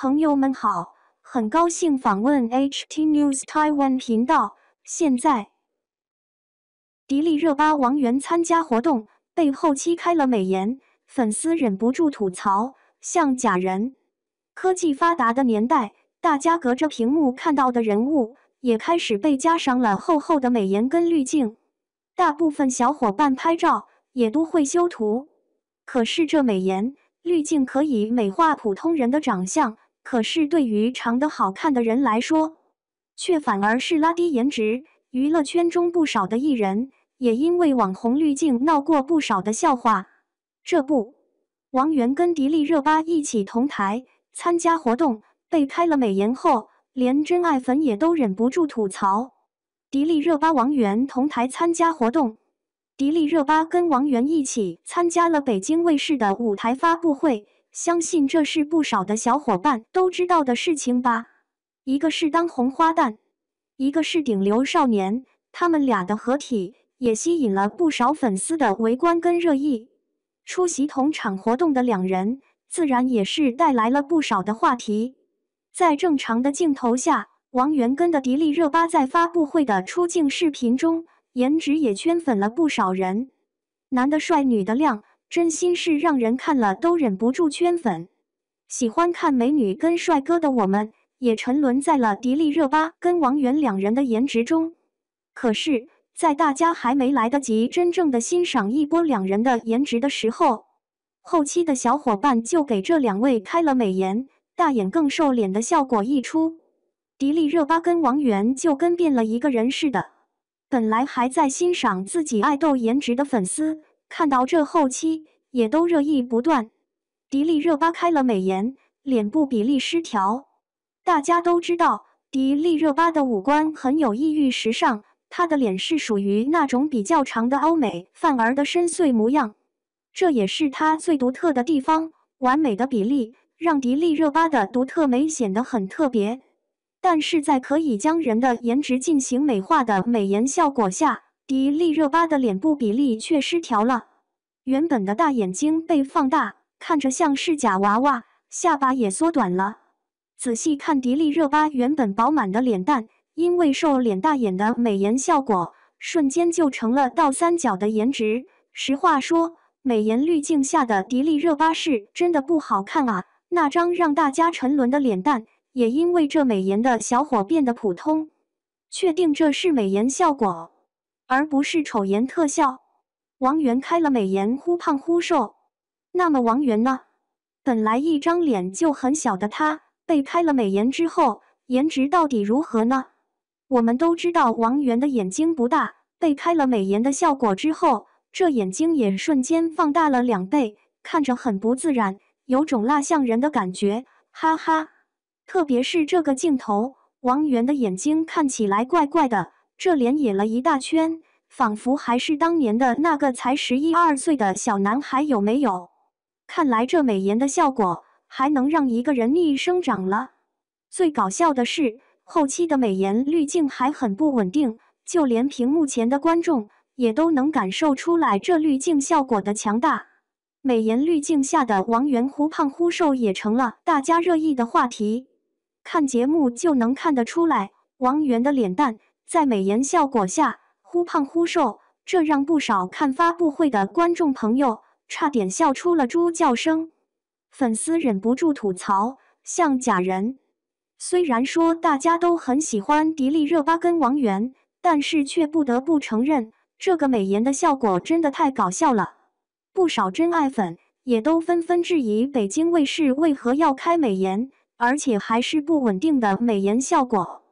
朋友们好，很高兴访问 HT News Taiwan 频道。现在，迪丽热巴王源参加活动，被后期开了美颜，粉丝忍不住吐槽：像假人。科技发达的年代，大家隔着屏幕看到的人物，也开始被加上了厚厚的美颜跟滤镜。大部分小伙伴拍照也都会修图，可是这美颜滤镜可以美化普通人的长相。 可是对于长得好看的人来说，却反而是拉低颜值。娱乐圈中不少的艺人也因为网红滤镜闹过不少的笑话。这不，王源跟迪丽热巴一起同台参加活动，被开了美颜后，连真爱粉也都忍不住吐槽：迪丽热巴、王源同台参加活动。迪丽热巴跟王源一起参加了北京卫视的舞台发布会。 相信这是不少的小伙伴都知道的事情吧？一个是当红花旦，一个是顶流少年，他们俩的合体也吸引了不少粉丝的围观跟热议。出席同场活动的两人，自然也是带来了不少的话题。在正常的镜头下，王源跟的迪丽热巴在发布会的出镜视频中，颜值也圈粉了不少人，男的帅，女的靓。 真心是让人看了都忍不住圈粉。喜欢看美女跟帅哥的我们，也沉沦在了迪丽热巴跟王源两人的颜值中。可是，在大家还没来得及真正的欣赏一波两人的颜值的时候，后期的小伙伴就给这两位开了美颜，大眼更瘦脸的效果一出，迪丽热巴跟王源就跟变了一个人似的。本来还在欣赏自己爱豆颜值的粉丝。 看到这后期也都热议不断，迪丽热巴开了美颜，脸部比例失调。大家都知道，迪丽热巴的五官很有异域时尚，她的脸是属于那种比较长的欧美范儿的深邃模样，这也是她最独特的地方。完美的比例让迪丽热巴的独特美显得很特别，但是在可以将人的颜值进行美化的美颜效果下。 迪丽热巴的脸部比例却失调了，原本的大眼睛被放大，看着像是假娃娃；下巴也缩短了。仔细看迪丽热巴原本饱满的脸蛋，因为瘦脸大眼的美颜效果，瞬间就成了倒三角的颜值。实话说，美颜滤镜下的迪丽热巴是真的不好看啊！那张让大家沉沦的脸蛋，也因为这美颜的小伙变得普通。确定这是美颜效果。 而不是丑颜特效。王源开了美颜，忽胖忽瘦。那么王源呢？本来一张脸就很小的他，被开了美颜之后，颜值到底如何呢？我们都知道王源的眼睛不大，被开了美颜的效果之后，这眼睛也瞬间放大了2倍，看着很不自然，有种蜡像人的感觉，哈哈。特别是这个镜头，王源的眼睛看起来怪怪的。 这脸野了一大圈，仿佛还是当年的那个才11、12岁的小男孩，有没有？看来这美颜的效果还能让一个人逆生长了。最搞笑的是，后期的美颜滤镜还很不稳定，就连屏幕前的观众也都能感受出来这滤镜效果的强大。美颜滤镜下的王源忽胖忽瘦也成了大家热议的话题。看节目就能看得出来，王源的脸蛋。 在美颜效果下忽胖忽瘦，这让不少看发布会的观众朋友差点笑出了猪叫声。粉丝忍不住吐槽：像假人。虽然说大家都很喜欢迪丽热巴跟王源，但是却不得不承认，这个美颜的效果真的太搞笑了。不少真爱粉也都纷纷质疑北京卫视为何要开美颜，而且还是不稳定的美颜效果。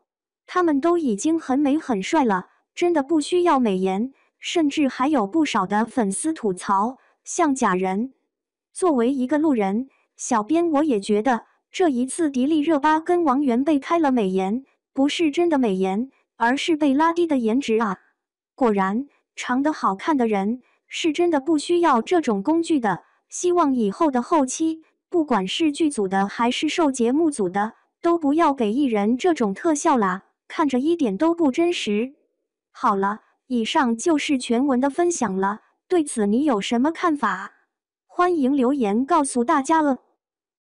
他们都已经很美很帅了，真的不需要美颜。甚至还有不少的粉丝吐槽像假人。作为一个路人，小编我也觉得这一次迪丽热巴跟王源被开了美颜，不是真的美颜，而是被拉低的颜值啊！果然，长得好看的人是真的不需要这种工具的。希望以后的后期，不管是剧组的还是受节目组的，都不要给艺人这种特效啦。 看着一点都不真实。好了，以上就是全文的分享了。对此你有什么看法？欢迎留言告诉大家哦。